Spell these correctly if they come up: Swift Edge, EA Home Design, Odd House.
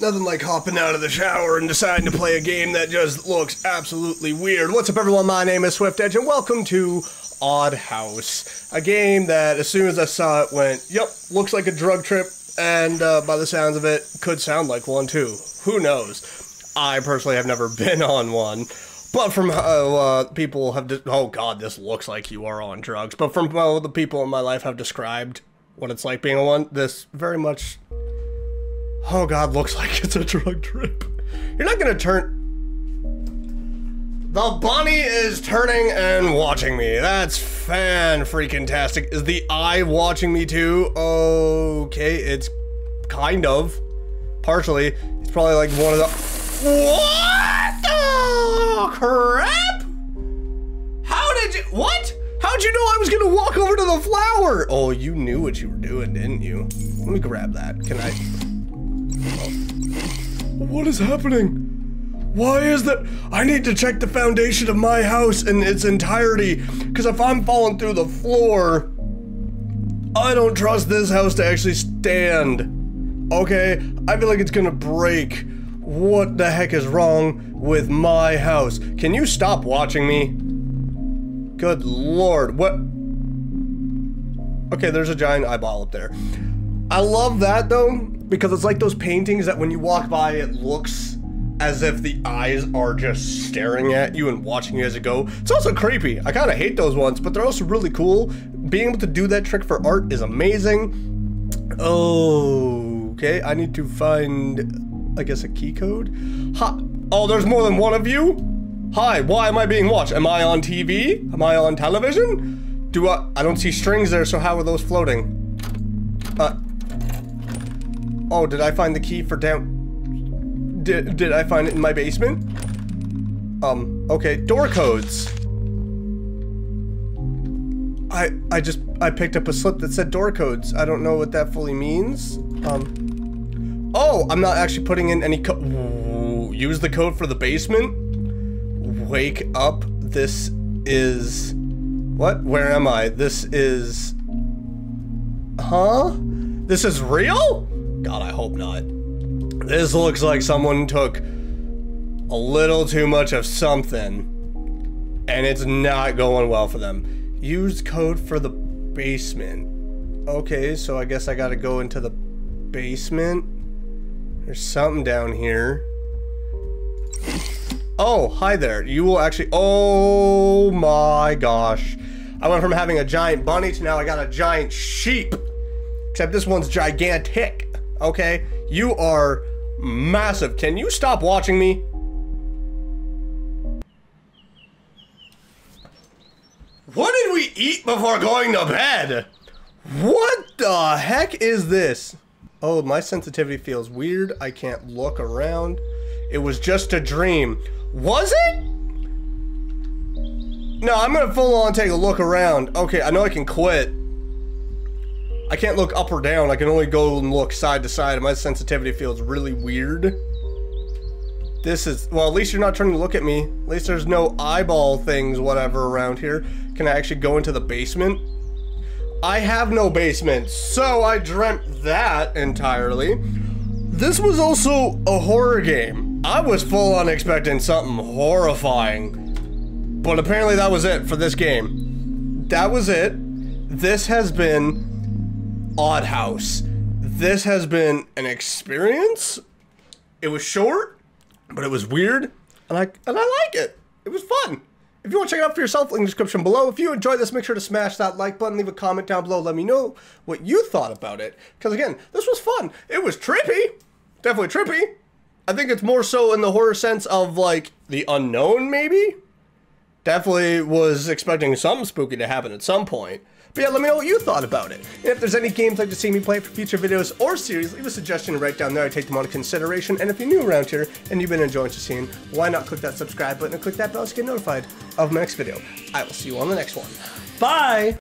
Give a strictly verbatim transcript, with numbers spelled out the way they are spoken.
Nothing like hopping out of the shower and deciding to play a game that just looks absolutely weird. What's up, everyone? My name is Swift Edge, and welcome to Odd House. A game that, as soon as I saw it, went, yep, looks like a drug trip, and uh, by the sounds of it, could sound like one, too. Who knows? I personally have never been on one, but from how uh, people have... Oh, God, this looks like you are on drugs. But from how the people in my life have described what it's like being on one, this very much... Oh God, looks like it's a drug trip. You're not gonna turn... The bunny is turning and watching me. That's fan-freaking-tastic. Is the eye watching me too? Okay, it's kind of. Partially. It's probably like one of the... What the crap? How did you... What? How'd you know I was gonna walk over to the flower? Oh, you knew what you were doing, didn't you? Let me grab that. Can I... What is happening? Why is that? I need to check the foundation of my house in its entirety, because if I'm falling through the floor, I don't trust this house to actually stand. Okay, I feel like it's gonna break. What the heck is wrong with my house? Can you stop watching me? Good Lord, what? Okay, there's a giant eyeball up there. I love that though, because it's like those paintings that when you walk by, it looks as if the eyes are just staring at you and watching you as you go. It's also creepy. I kind of hate those ones, but they're also really cool. Being able to do that trick for art is amazing. Oh, okay. I need to find, I guess, a key code. Ha. Oh, there's more than one of you? Hi, why am I being watched? Am I on T V? Am I on television? Do I, I don't see strings there, so how are those floating? Uh, Oh, did I find the key for down... Did, did I find it in my basement? Um, okay, door codes. I, I just, I picked up a slip that said door codes. I don't know what that fully means. Um, oh, I'm not actually putting in any co- Ooh, use the code for the basement? Wake up, this is... What? Where am I? This is... Huh? This is real? God, I hope not. This looks like someone took a little too much of something, and it's not going well for them. Use code for the basement. Okay, so I guess I gotta go into the basement. There's something down here. Oh, hi there. You will actually... Oh my gosh. I went from having a giant bunny to now I got a giant sheep. Except this one's gigantic. Okay, you are massive. Can you stop watching me? What did we eat before going to bed? What the heck is this? Oh, my sensitivity feels weird. I can't look around. It was just a dream. Was it? No, I'm gonna full on take a look around. Okay, I know I can quit. I can't look up or down. I can only go and look side to side. My sensitivity feels really weird. This is... Well, at least you're not trying to look at me. At least there's no eyeball things, whatever, around here. Can I actually go into the basement? I have no basement, so I dreamt that entirely. This was also a horror game. I was full on expecting something horrifying. But apparently that was it for this game. That was it. This has been... Odd House. This has been an experience. It was short, but it was weird, and I and I like it. It was fun. If you want to check it out for yourself, link in the description below. If you enjoyed this, make sure to smash that like button, leave a comment down below, let me know what you thought about it. Because again, this was fun. It was trippy. Definitely trippy. I think it's more so in the horror sense of like the unknown, maybe. Definitely was expecting something spooky to happen at some point. But yeah, let me know what you thought about it. And if there's any games you'd like to see me play for future videos or series, leave a suggestion right down there. I take them into consideration. And if you're new around here and you've been enjoying what you're seeing, why not click that subscribe button and click that bell to get notified of my next video. I will see you on the next one. Bye!